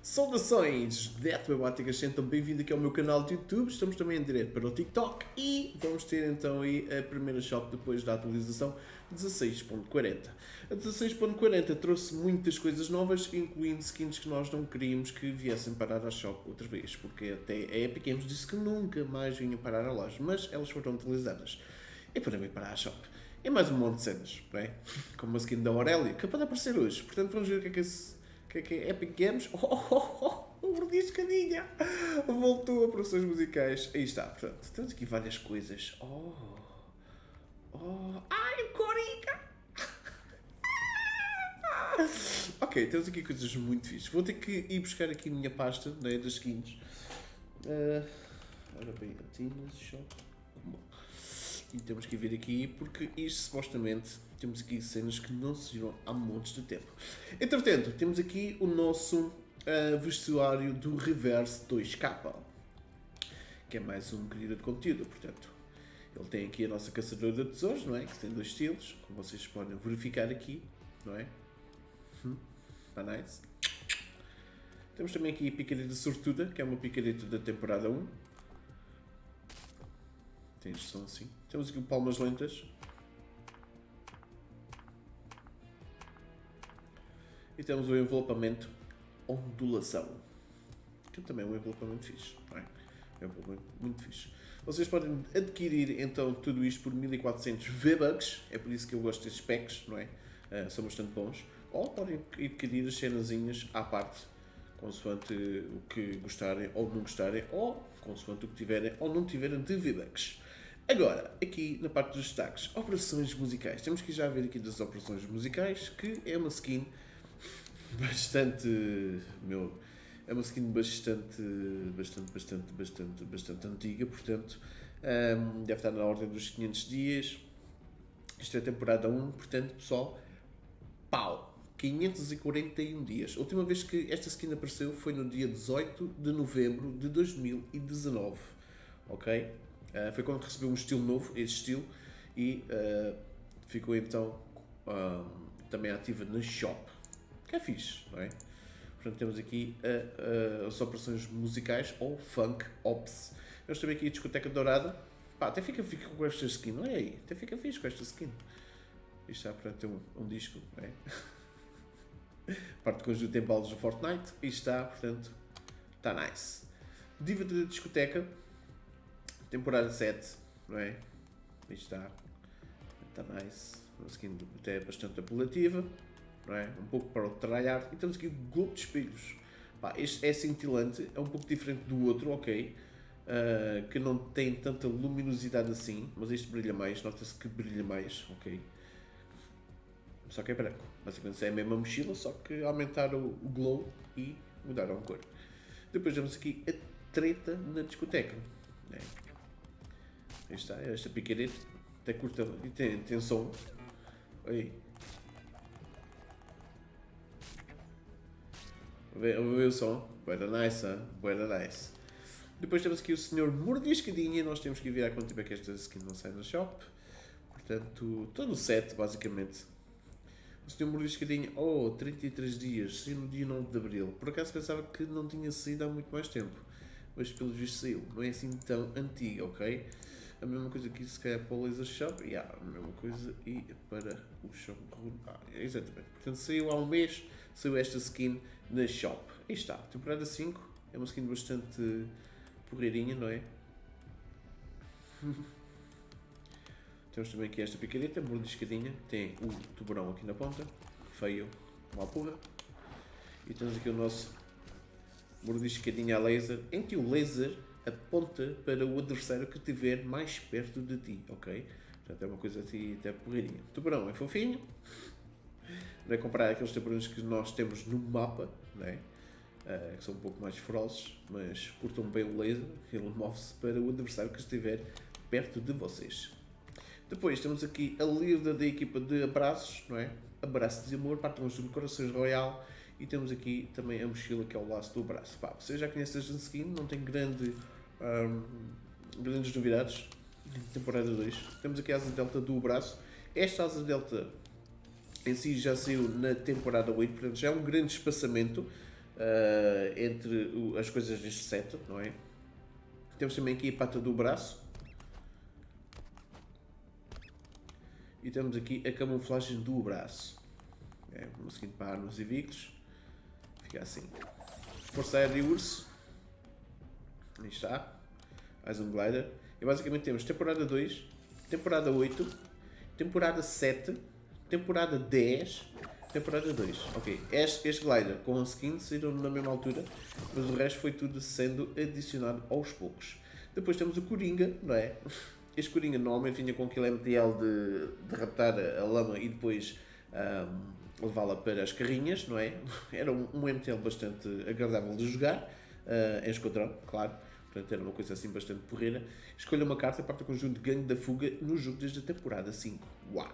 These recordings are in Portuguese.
Saudações, NetWeb, então bem-vindo aqui ao meu canal de YouTube, estamos também em direto para o TikTok e vamos ter então aí a primeira shop depois da atualização 16.40. A 16.40 trouxe muitas coisas novas, incluindo skins que nós não queríamos que viessem parar à shop outra vez, porque até a Epic Games disse que nunca mais vinha parar à loja, mas elas foram utilizadas e para vir parar à shop. É mais um monte de cenas, não é? Como a skin da Aurélia, que pode aparecer hoje, portanto vamos ver o que é que esse... O que é Epic Games? O Mordiscadinha! Voltou a produções musicais. Aí está, pronto. Temos aqui várias coisas. Ai, Corica! Ok, temos aqui coisas muito fixas. Vou ter que ir buscar aqui a minha pasta, né, das skins. Ora bem, Atinas, Shop. E temos que vir aqui, porque isto supostamente temos aqui cenas que não se viram há montes de tempo. Entretanto, temos aqui o nosso vestuário do Reverse 2K, que é mais um criador de conteúdo. Portanto, ele tem aqui a nossa caçadora de tesouros, não é? Que tem dois estilos, como vocês podem verificar aqui, não é? Está nice. Temos também aqui a picareta sortuda, que é uma picareta da temporada 1. Tem som assim. Temos aqui palmas lentas. E temos o envelopamento ondulação. Que também é um envelopamento fixe. Não é? É um envelopamento muito fixe. Vocês podem adquirir então tudo isto por 1400 V-Bucks. É por isso que eu gosto destes packs, não é? São bastante bons. Ou podem adquirir as cenazinhas à parte, consoante o que gostarem ou não gostarem, ou consoante o que tiverem ou não tiverem de V-Bucks. Agora, aqui na parte dos destaques, operações musicais. Temos que já ver aqui das operações musicais, que é uma skin bastante... é uma skin bastante antiga, portanto, deve estar na ordem dos 500 dias. Isto é a temporada 1, portanto, pessoal, 541 dias. A última vez que esta skin apareceu foi no dia 18 de novembro de 2019, ok? Foi quando recebeu um estilo novo, este estilo, e ficou então também ativa na shop, que é fixe, não é? Portanto, temos aqui as operações musicais, ou Funk Ops. Nós também aqui a discoteca dourada. Pá, até fica fixe com esta skin, não é aí? Até fica fixe com esta skin. Isto está, portanto, um disco, não é? Parte com os do tempo do Fortnite. Isto está, portanto, está nice. Diva da discoteca. Temporada 7, não é? Aí está. Está nice. Uma skin até bastante apelativa, não é? Um pouco para o tryhard. E temos aqui o Globo de Espelhos. Pá, este é cintilante, é um pouco diferente do outro, ok? Que não tem tanta luminosidade assim, mas este brilha mais, nota-se que brilha mais, ok? Só que é branco. Basicamente é a mesma mochila, só que aumentaram o glow e mudaram a cor. Depois temos aqui a treta na discoteca, não é? Aí está, esta picareta até curta e tem som. Aí. Vê o som. Boa nice, hein? Boa nice. Depois temos aqui o Sr. Mordiscadinha. Nós temos que virar quanto tempo é que esta skin não sai na shop. Portanto, todo o set, basicamente. O Sr. Mordiscadinha, 33 dias, saiu no dia 9 de Abril. Por acaso pensava que não tinha saído há muito mais tempo. Mas pelos vistos saiu, não é assim tão antiga, ok? A mesma coisa aqui, se calhar, para o Laser Shop, e a mesma coisa e para o Shop Run. Exatamente. Portanto, saiu há um mês, saiu esta skin na Shop. Aí está, temporada 5, é uma skin bastante porreirinha, não é? Temos também aqui esta picareta, mordiscadinha, tem o tubarão aqui na ponta, feio, uma porra. E temos aqui o nosso mordiscadinha a laser, em que o laser aponta para o adversário que estiver mais perto de ti, ok? Portanto, é uma coisa assim até porreirinha. O tubarão é fofinho, não é comparar aqueles tubarões que nós temos no mapa, não é? Que são um pouco mais ferozes, mas curtam bem o laser, ele move-se para o adversário que estiver perto de vocês. Depois temos aqui a líder da equipa de abraços, não é? Abraço de amor, partam de corações royal. E temos aqui também a mochila, que é o laço do braço. Pá, vocês já conhecem esta skin, não tem grandes novidades. Temporada 2. Temos aqui a asa delta do braço. Esta asa delta em si já saiu na temporada 8, portanto já é um grande espaçamento. entre as coisas deste set, não é? Temos também aqui a pata do braço. E temos aqui a camuflagem do braço. É, vamos seguir para armas e veículos. Fica assim. Força aérea de urso. Aí está. Mais um glider. E basicamente temos temporada 2, temporada 8, temporada 7, temporada 10, temporada 2. Ok, este glider com as skins saíram na mesma altura, mas o resto foi tudo sendo adicionado aos poucos. Depois temos o Coringa, não é? Este Coringa normalmente vinha com aquele MTL de raptar a lama e depois levá-la para as carrinhas, não é? Era um MTL bastante agradável de jogar, em esquadrão, claro. Portanto, era uma coisa assim bastante porreira. Escolha uma carta para o conjunto de ganho da fuga no jogo desde a temporada 5. Uau!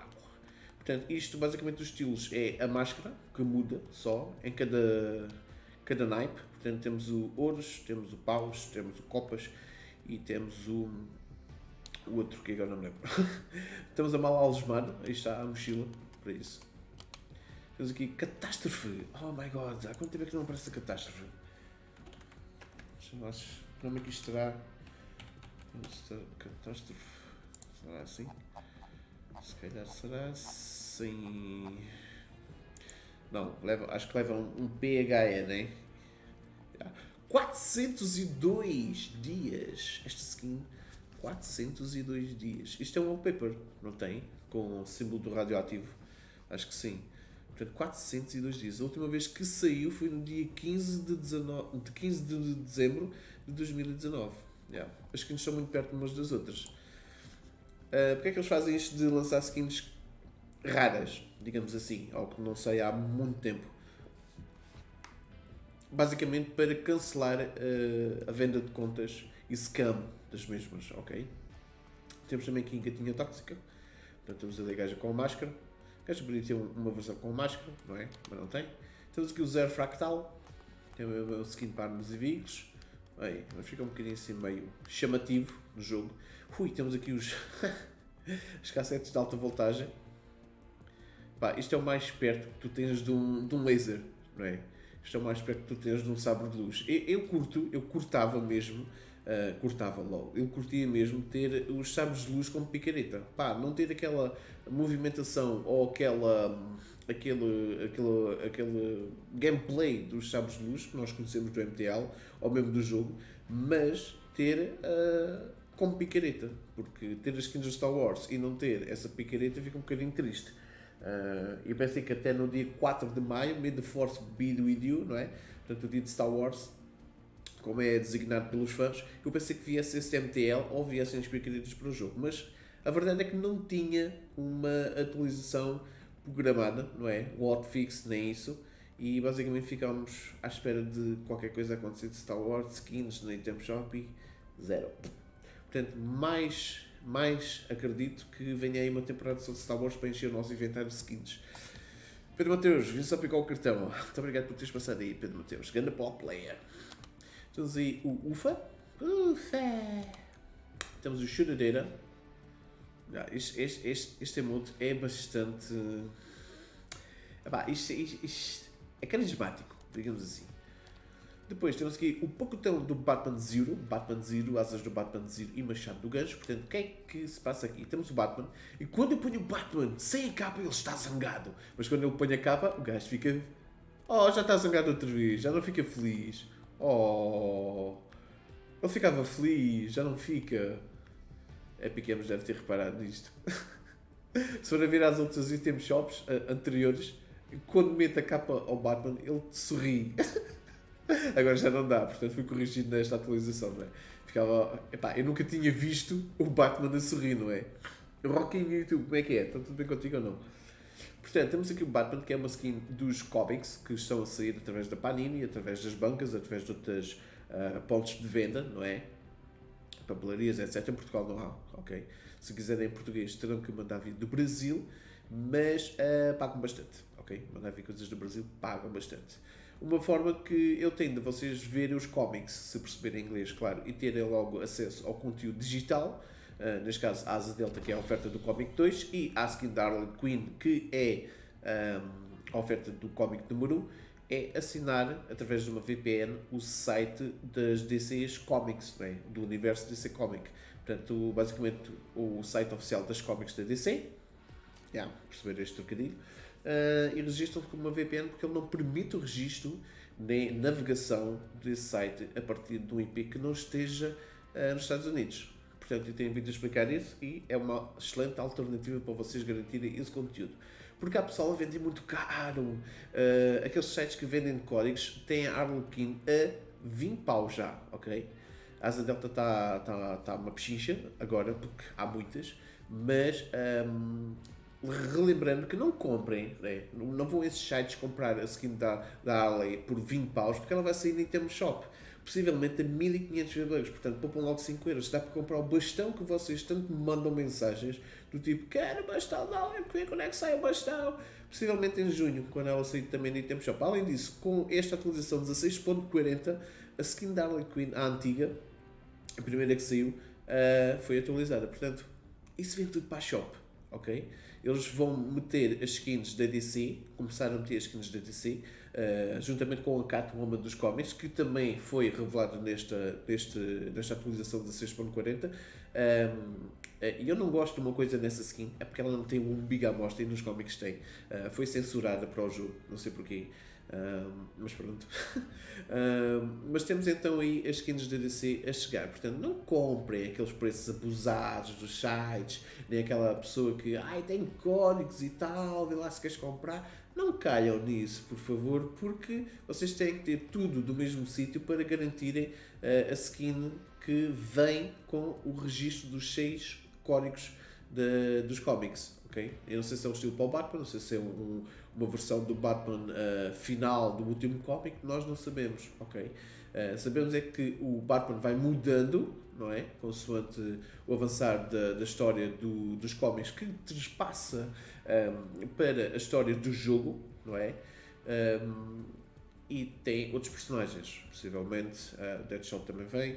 Portanto, isto basicamente dos estilos é a máscara, que muda só em cada naipe. Portanto, temos o ouros, temos o paus, temos o copas e temos o outro que agora não me lembro. Temos a mala algemada, aí está a mochila, para isso. Temos aqui catástrofe. Oh my god, há quanto tempo é que não aparece a catástrofe? O nome aqui estará catástrofe, será assim? Se calhar será assim. Não, acho que leva um PHE, né? 402 dias! Esta skin, 402 dias. Isto é um wallpaper, não tem? Com o símbolo do radioativo, acho que sim. Portanto, 402 dias. A última vez que saiu foi no dia 15 de dezembro de 2019. Yeah. As skins estão muito perto umas das outras. Porque é que eles fazem isto de lançar skins raras, digamos assim, ou que não sei há muito tempo? Basicamente para cancelar a venda de contas e scam das mesmas, ok? Temos também aqui a gatinha tóxica. Portanto, temos ali a gaja com a máscara. Acho que poderia ter uma versão com máscara, não é? Mas não tem. Temos aqui o Zero Fractal. Temos o skin para armas e veículos. Aí, mas fica um bocadinho assim meio chamativo no jogo. Ui, temos aqui os cassetes de alta voltagem. Pá, isto é o mais perto que tu tens de um laser, não é? Isto é o mais perto que tu tens de um sabre de luz. Eu curtia mesmo ter os sabres de luz como picareta. Pá, não ter aquela movimentação ou aquele gameplay dos sabres de luz que nós conhecemos do MTL ou mesmo do jogo, mas ter como picareta, porque ter as skins do Star Wars e não ter essa picareta fica um bocadinho triste. Eu pensei que até no dia 4 de maio, May the Force be with you, não é? Portanto, o dia de Star Wars, como é designado pelos fãs, eu pensei que viesse esse MTL ou viessem as picaretas para o jogo, mas a verdade é que não tinha uma atualização programada, não é? O hotfix nem isso, e basicamente ficámos à espera de qualquer coisa acontecer de Star Wars, skins, no Item Shop, zero. Portanto, mais acredito que venha aí uma temporada só de Star Wars para encher o nosso inventário de skins. Pedro Mateus, vim só picar o cartão. Muito obrigado por teres passado aí, Pedro Mateus. Ganda Pop Player. Temos aí o Ufa. Ufa! Temos o Choradeira. Este emote é bastante... Isto é carismático, digamos assim. Depois temos aqui o pacotão do Batman Zero. Batman Zero, asas do Batman Zero e machado do gancho. Portanto, o que é que se passa aqui? Temos o Batman. E quando eu ponho o Batman sem a capa, ele está zangado. Mas quando eu ponho a capa, o gajo fica... Oh, já está zangado outra vez. Já não fica feliz. Oh, ele ficava feliz, já não fica. Epic Games deve ter reparado nisto. Se for a ver as outras item shops anteriores, quando mete a capa ao Batman, ele sorri. Agora já não dá, portanto foi corrigido nesta atualização, não é? Ficava... Epá, eu nunca tinha visto o Batman a sorrir, não é? Rocking YouTube, como é que é? Está tudo bem contigo ou não? Portanto, temos aqui o Batman, que é uma skin dos comics, que estão a sair através da Panini, através das bancas, através de outros pontos de venda, não é? Papelarias, etc. Em Portugal não há, ok? Se quiserem em português, terão que mandar vir do Brasil, mas pagam bastante, ok? Mandar vir coisas do Brasil, pagam bastante. Uma forma que eu tenho de vocês verem os comics, se perceberem inglês, claro, e terem logo acesso ao conteúdo digital, neste caso a Asa Delta, que é a oferta do Comic 2, e a skin da Harley Quinn, que é a oferta do Comic número 1, é assinar, através de uma VPN, o site das DC Comics, né? Do universo DC Comics. Portanto, basicamente, o site oficial das Comics da DC. Yeah, perceber este trocadilho. E registram-se como uma VPN porque ele não permite o registro nem navegação desse site a partir de um IP que não esteja nos Estados Unidos. Portanto, eu tenho vindo a explicar isso e é uma excelente alternativa para vocês garantirem esse conteúdo. Porque a pessoa vende muito caro. Aqueles sites que vendem códigos têm a Harley Quinn a 20 pau já, ok? A Asa Delta está uma pechincha agora, porque há muitas, mas relembrando que não comprem, né? Não vão esses sites comprar a skin da Harley por 20 paus, porque ela vai sair em termos shop. Possivelmente a 1500 euros, portanto poupam logo 5 euros. Dá para comprar o bastão que vocês tanto me mandam mensagens do tipo: quero bastão, não, quando é que sai o bastão? Possivelmente em junho, quando ela sair também no item shop. Além disso, com esta atualização 16.40, a skin da Harley Quinn, a antiga, a primeira que saiu, foi atualizada. Portanto, isso vem tudo para a shop, ok? Eles vão meter as skins da DC, começaram a meter as skins da DC, juntamente com a Kat, uma dos cómics, que também foi revelado nesta atualização de 16.40. E eu não gosto de uma coisa nessa skin, é porque ela não tem um big amostra e nos cómics tem. Foi censurada para o jogo, não sei porquê, mas pronto. Mas temos então aí as skins da DC a chegar, portanto não comprem aqueles preços abusados dos sites, nem aquela pessoa que tem códigos e tal, vê lá se queres comprar. Não caiam nisso, por favor, porque vocês têm que ter tudo do mesmo sítio para garantirem a skin que vem com o registro dos 6 códigos dos cómics, ok? Eu não sei se é um estilo para o Batman, não sei se é uma versão do Batman final do último cómic, nós não sabemos, ok? Sabemos é que o Batman vai mudando, não é? Consoante o avançar da história dos cómics, que transpassa para a história do jogo, não é? E tem outros personagens, possivelmente Deadshot também vem,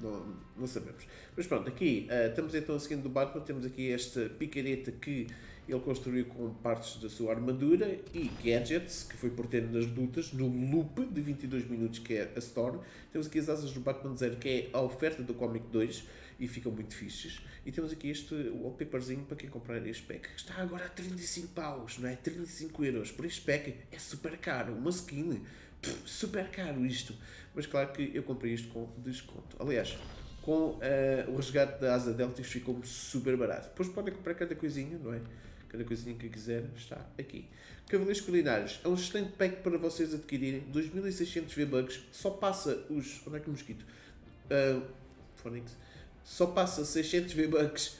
não sabemos. Mas pronto, aqui estamos então seguindo do Batman, temos aqui esta picareta que ele construiu com partes da sua armadura e gadgets, que foi portando nas lutas, no loop de 22 minutos que é a Storm. Temos aqui as asas do Batman Zero, que é a oferta do Comic 2, e ficam muito fixes. E temos aqui este wallpaperzinho para quem comprar este pack, que está agora a 35 paus, não é? 35 euros. Por este pack é super caro, uma skin, super caro isto. Mas claro que eu comprei isto com desconto. Aliás, com o resgate da Asa Delta ficou-me super barato. Depois podem comprar cada coisinha, não é? Cada coisinha que quiser está aqui. Cavaleiros Culinários é um excelente pack para vocês adquirirem. 2600 V-Bucks, só passa os... Onde é que o mosquito? Só passa 600 V-Bucks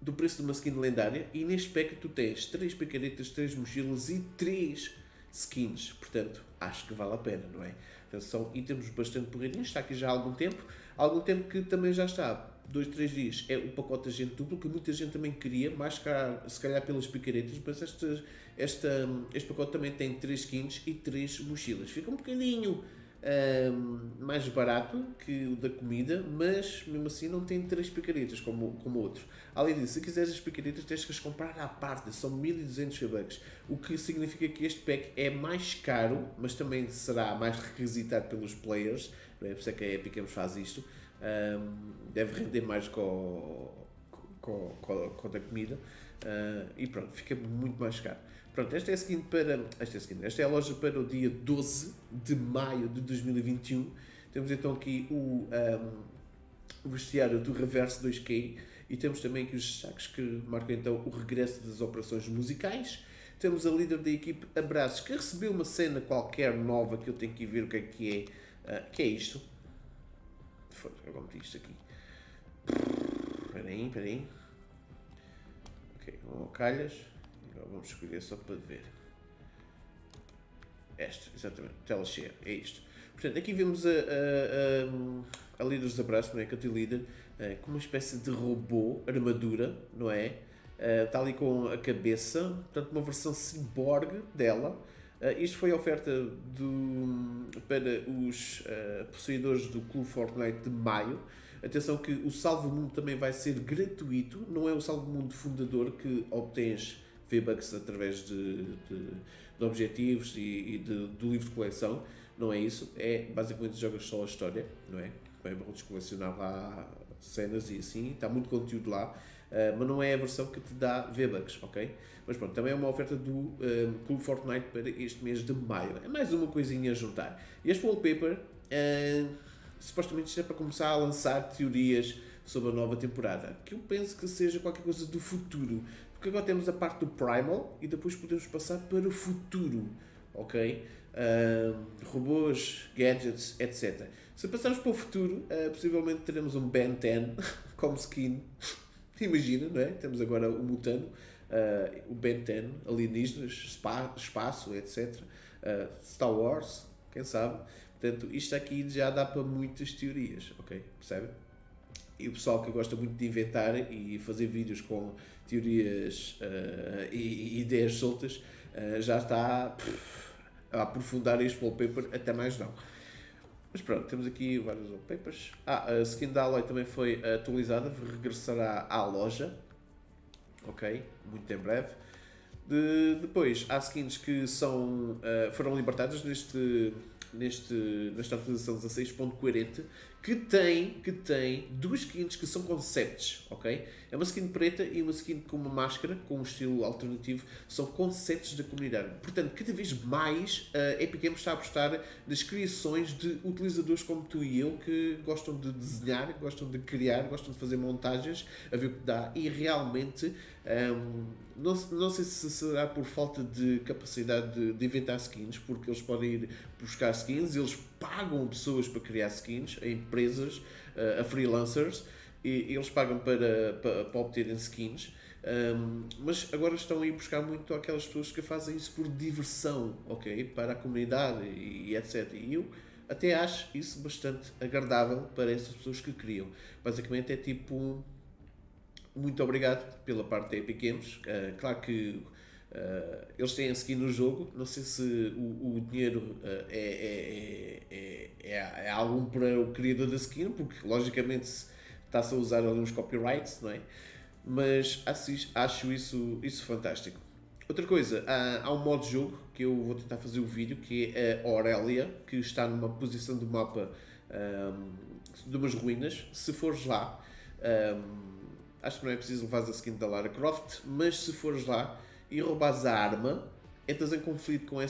do preço de uma skin lendária. E neste pack tu tens 3 picaretas, 3 mochilas e 3 skins. Portanto, acho que vale a pena, não é? Então, são itens bastante porreirinhos. Está aqui já há algum tempo. Há algum tempo que também já está. 2-3 dias é o pacote agente duplo, que muita gente também queria, mais caro, se calhar pelas picaretas, mas este pacote também tem 3 skins e 3 mochilas. Fica um bocadinho mais barato que o da comida, mas mesmo assim não tem 3 picaretas como outro. Além disso, se quiseres as picaretas tens que as comprar à parte, são 1200 V-Bucks, o que significa que este pack é mais caro, mas também será mais requisitado pelos players, não é? Por isso é que a Epic Games faz isto. Deve render mais com a da comida, e pronto, fica muito mais caro. Pronto, esta é a skin para... Esta é a loja para o dia 12 de maio de 2021. Temos então aqui o vestiário do Reverso 2K e temos também aqui os destaques que marcam então o regresso das operações musicais. Temos a líder da equipe Abraços, que recebeu uma cena qualquer nova que eu tenho que ver o que é que é. Que é isto? Agora meti isto aqui. Espera aí. Ok, vamos ao calhas. Agora vamos escolher só para ver. Esta, exatamente. Tela share, é isto. Portanto, aqui vemos a líder dos abraços, não é? Cat Leader, com uma espécie de robô, armadura, não é? Está ali com a cabeça, portanto, uma versão cyborg dela. Isto foi a oferta para os possuidores do Clube Fortnite de maio. Atenção que o Salvo Mundo também vai ser gratuito, não é o Salvo Mundo fundador que obtens V-Bucks através de objetivos e do livro de coleção, não é isso, é basicamente jogas só a história, não é? Vamos colecionar lá cenas e assim, está muito conteúdo lá, mas não é a versão que te dá V-Bucks, ok? Mas pronto, também é uma oferta do Clube Fortnite para este mês de maio, é mais uma coisinha a juntar. Este wallpaper, supostamente isto é para começar a lançar teorias sobre a nova temporada, que eu penso que seja qualquer coisa do futuro, porque agora temos a parte do Primal e depois podemos passar para o futuro, ok? Robôs, gadgets, etc. Se passarmos para o futuro, possivelmente teremos um Ben 10 como skin. Imagina, não é? Temos agora o Mutano, o Ben 10, alienígenas, espaço, etc. Star Wars, quem sabe? Portanto, isto aqui já dá para muitas teorias, ok? Percebem? E o pessoal que gosta muito de inventar e fazer vídeos com teorias e ideias soltas já está a aprofundar este wallpaper até mais não. Mas pronto, temos aqui vários wallpapers. A skin da Aloy também foi atualizada, regressará à loja, ok, muito em breve. Depois, há skins que são, foram libertadas nesta atualização 16.40, que tem duas skins que são concepts, ok? É uma skin preta e uma skin com uma máscara, com um estilo alternativo, são concepts da comunidade. Portanto, cada vez mais a Epic Games está a apostar nas criações de utilizadores como tu e eu, que gostam de desenhar, gostam de criar, gostam de fazer montagens, a ver o que dá, e realmente, não sei se será por falta de capacidade de inventar skins, porque eles podem ir buscar skins, eles pagam pessoas para criar skins, a empresas, a freelancers, e eles pagam para obterem skins, mas agora estão a ir buscar muito aquelas pessoas que fazem isso por diversão, ok? Para a comunidade e etc. E eu até acho isso bastante agradável para essas pessoas que criam. Basicamente é tipo, muito obrigado pela parte da Epic Games, claro que eles têm a skin no jogo, não sei se o dinheiro é algo para o criador da skin, porque logicamente está-se a usar alguns copyrights, não é? Mas acho isso fantástico. Outra coisa, há um modo de jogo que eu vou tentar fazer o vídeo, que é a Aurélia, que está numa posição do mapa de umas ruínas. Se fores lá, acho que não é preciso levar a skin da Lara Croft, mas se fores lá e roubas a arma, entras em conflito com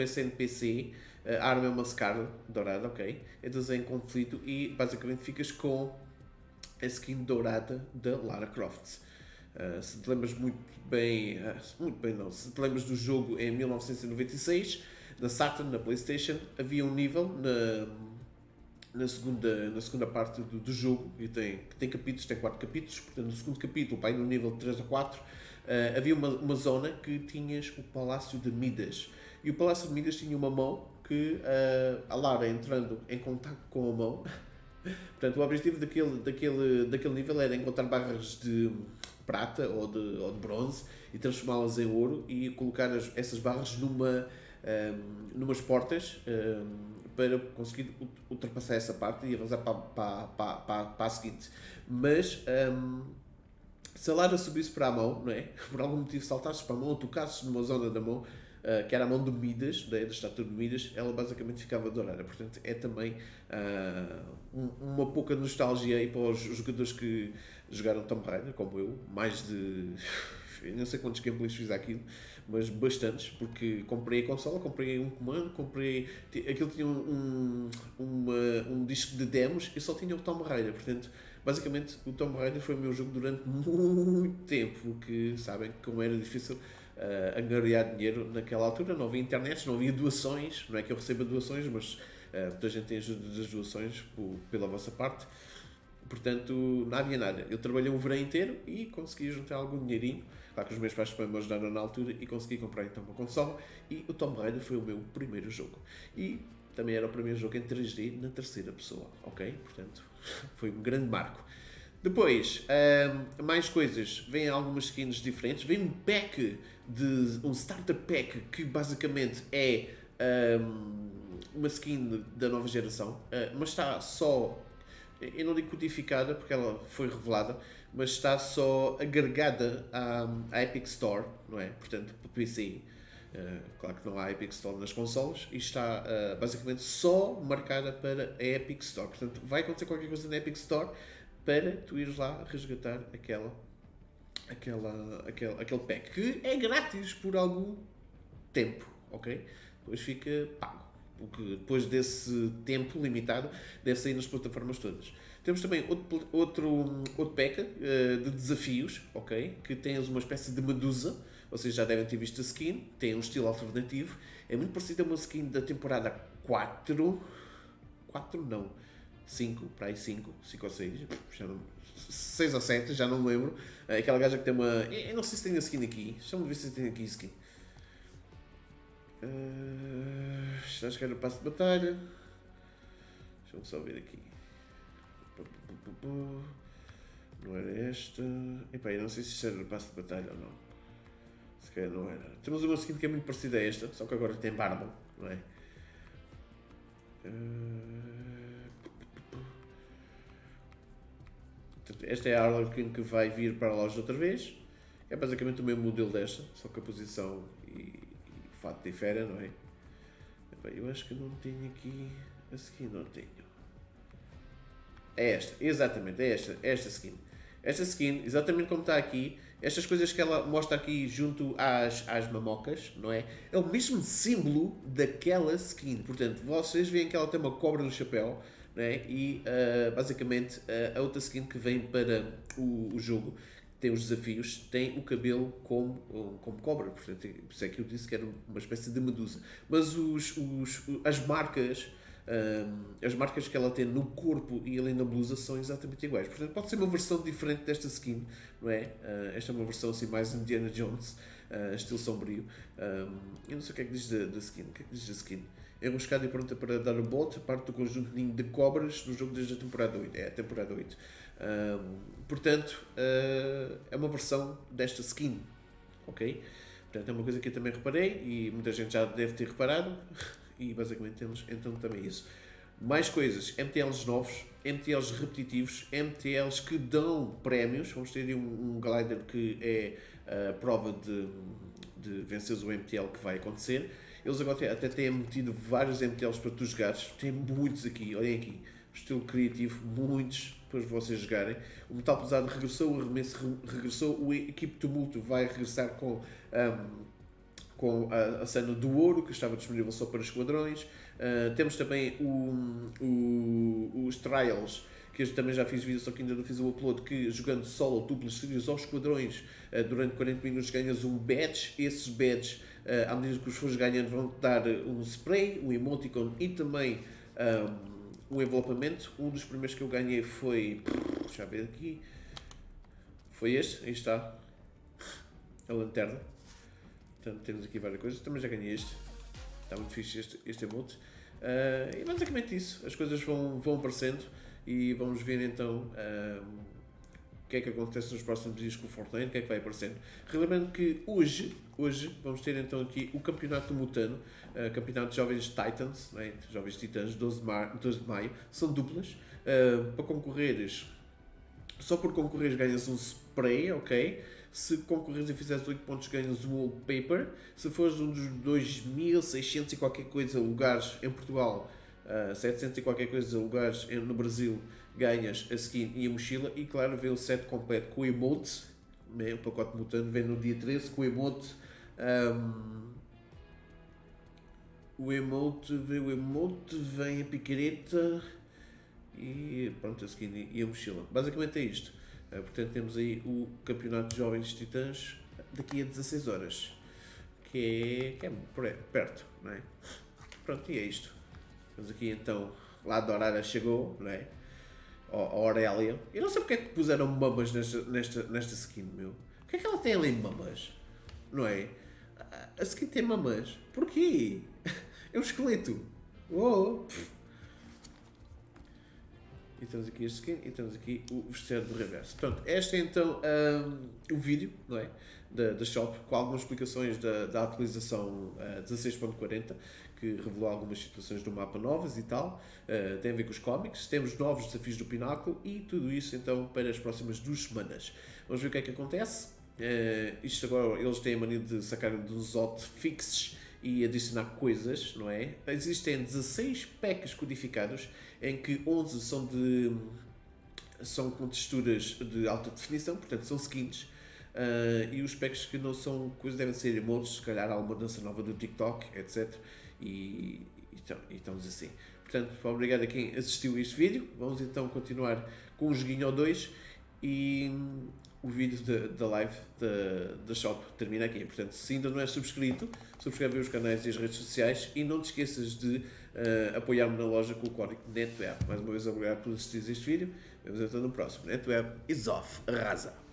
esse NPC, a arma é uma Scar dourada, ok? Entras em conflito e basicamente ficas com a skin dourada da Lara Croft. Se te lembras se te lembras do jogo em 1996, na Saturn, na PlayStation, havia um nível na segunda parte do jogo, e tem capítulos, tem 4 capítulos, portanto no segundo capítulo, no nível 3 ou 4, havia uma zona que tinhas o Palácio de Midas, e o Palácio de Midas tinha uma mão que a Lara, entrando em contacto com a mão, portanto o objetivo daquele nível era encontrar barras de prata ou de bronze e transformá-las em ouro e colocar essas barras numas portas para conseguir ultrapassar essa parte e avançar para a seguinte. Mas se a Lara subisse para a mão, não é? Por algum motivo saltasses para a mão ou tocasses numa zona da mão, que era a mão de Midas, da estátua de Midas, ela basicamente ficava dourada. Portanto, é também uma pouca nostalgia aí para os jogadores que jogaram Tomb Raider, como eu, mais de... não sei quantos gameplays fiz aquilo, mas bastantes, porque comprei a consola, comprei um comando, comprei... aquilo tinha um disco de demos e só tinha o Tomb Raider, portanto, basicamente o Tomb Raider foi o meu jogo durante muito tempo, porque sabem como era difícil angariar dinheiro naquela altura, não havia internet, não havia doações, não é que eu receba doações, mas muita gente tem ajuda das doações pela vossa parte. Portanto, não havia nada. Eu trabalhei o verão inteiro e consegui juntar algum dinheirinho. Claro que os meus pais também me ajudaram na altura e consegui comprar então uma consola. E o Tomb Raider foi o meu primeiro jogo. E também era o primeiro jogo em 3D na terceira pessoa, ok? Portanto, foi um grande marco. Depois, mais coisas. Vêm algumas skins diferentes. Vem um pack, um starter pack, que basicamente é uma skin da nova geração. Mas está só... eu não digo codificada, porque ela foi revelada, mas está só agregada à Epic Store, não é? Portanto, para PC. Claro que não há Epic Store nas consoles, e está basicamente só marcada para a Epic Store. Portanto, vai acontecer qualquer coisa na Epic Store para tu ires lá resgatar aquele pack, que é grátis por algum tempo, ok? Depois fica pago, porque depois desse tempo limitado deve sair nas plataformas todas. Temos também outro pack de desafios, ok? Que tens uma espécie de Medusa, vocês já devem ter visto a skin, tem um estilo alternativo, é muito parecida a uma skin da temporada 5 ou 6 ou 7, já não me lembro. Aquela gaja que tem uma... Eu não sei se tem a skin aqui. Deixa-me ver se tem aqui a skin. Está a chegar no passo de batalha. Deixa-me só ver aqui. Não era esta. Epá, eu não sei se isto era no passo de batalha ou não. Se calhar não era. Temos uma skin que é muito parecida a esta, só que agora tem barba, não é? Esta é a Harley Quinn que vai vir para a loja outra vez. É basicamente o mesmo modelo desta, só que a posição e o fato difere, não é? Eu acho que não tenho aqui a skin, não tenho. É esta, exatamente, é esta skin. Esta skin, exatamente como está aqui, estas coisas que ela mostra aqui junto às mamocas, não é? É o mesmo símbolo daquela skin. Portanto, vocês veem que ela tem uma cobra no chapéu, né? E basicamente a outra skin que vem para o jogo, tem os desafios, tem o cabelo como cobra, portanto, por isso é que eu disse que era uma espécie de medusa. Mas as marcas que ela tem no corpo e ali na blusa são exatamente iguais, portanto pode ser uma versão diferente desta skin, não é? Esta é uma versão assim mais Indiana Jones, estilo sombrio. Eu não sei o que é que diz da skin, o que é que diz da skin? Enroscada e pronta para dar o bote, parte do conjunto de cobras no jogo desde a temporada 8. É a temporada 8. Portanto, é uma versão desta skin, ok? Portanto, é uma coisa que eu também reparei e muita gente já deve ter reparado. E basicamente temos então também isso. Mais coisas, MTLs novos, MTLs repetitivos, MTLs que dão prémios. Vamos ter um glider que é a prova de venceres o MTL que vai acontecer. Eles agora até têm metido vários MTLs para tu jogares, tem muitos aqui, olhem aqui, estilo criativo, muitos para vocês jogarem. O Metal Pesado regressou, o Arremesso regressou, o Equipe Tumulto vai regressar com a cena do ouro, que estava disponível só para esquadrões. Temos também os Trials, que eu também já fiz vídeo, só que ainda não fiz o upload, que jogando solo, duplas, trios ou esquadrões, durante 40 minutos ganhas um badge. Esses badges, à medida que os fãs ganhando, vão-te dar um spray, um emoticon e também um envelopamento. Um dos primeiros que eu ganhei foi... Deixa eu ver aqui... Foi este, aí está. A lanterna. Portanto, temos aqui várias coisas. Também já ganhei este. Está muito fixe este emote. E basicamente isso. As coisas vão aparecendo. E vamos ver então o que é que acontece nos próximos dias com o Fortnite, o que é que vai aparecendo. Relembrando que hoje vamos ter então aqui o campeonato do Mutano, campeonato de Jovens Titãs, né? Jovens Titãs, 12 de maio, são duplas. Para concorreres, só por concorreres ganhas um spray, ok? Se concorreres e fizeres 8 pontos ganhas um wallpaper. Se fores um dos 2600 e qualquer coisa lugares em Portugal, 700 e qualquer coisa lugares no Brasil, ganhas a skin e a mochila. E claro, vem o set completo com o emote, né? O pacote Mutano vem no dia 13 com o emote. O emote vem a picareta e pronto, a skin e a mochila. Basicamente é isto. Portanto, temos aí o campeonato de Jovens Titãs daqui a 16 horas, que é perto, não é? Pronto, e é isto. Mas aqui então, lá da Horária chegou, não é? A Aurélia. Eu não sei porque é que puseram mamas nesta skin, meu. O que é que ela tem ali mamas? Não é? A skin tem mamas. Porquê? É um esqueleto. Uou! E temos aqui este skin e temos aqui o vestiário de reverso. Pronto, este é então o vídeo, não é? Da shop, com algumas explicações da atualização 16.40, que revelou algumas situações do mapa novas e tal. Tem a ver com os cómics, temos novos desafios do Pináculo e tudo isso então para as próximas 2 semanas. Vamos ver o que é que acontece. Isto agora, eles têm a mania de sacar dos hotfixes e adicionar coisas, não é? Existem 16 packs codificados, em que 11 são com texturas de alta definição, portanto são skins. E os packs que não são coisas devem ser emotes, se calhar alguma dança nova do TikTok, etc. E estamos assim. Portanto, obrigado a quem assistiu este vídeo. Vamos então continuar com o joguinho ou dois e o vídeo da live da shop termina aqui. Portanto, se ainda não és subscrito, subscreve os canais e as redes sociais e não te esqueças de apoiar-me na loja com o código NetWeb. Mais uma vez, obrigado por assistir este vídeo. Vemos então no próximo. NetWeb is off. Arrasa!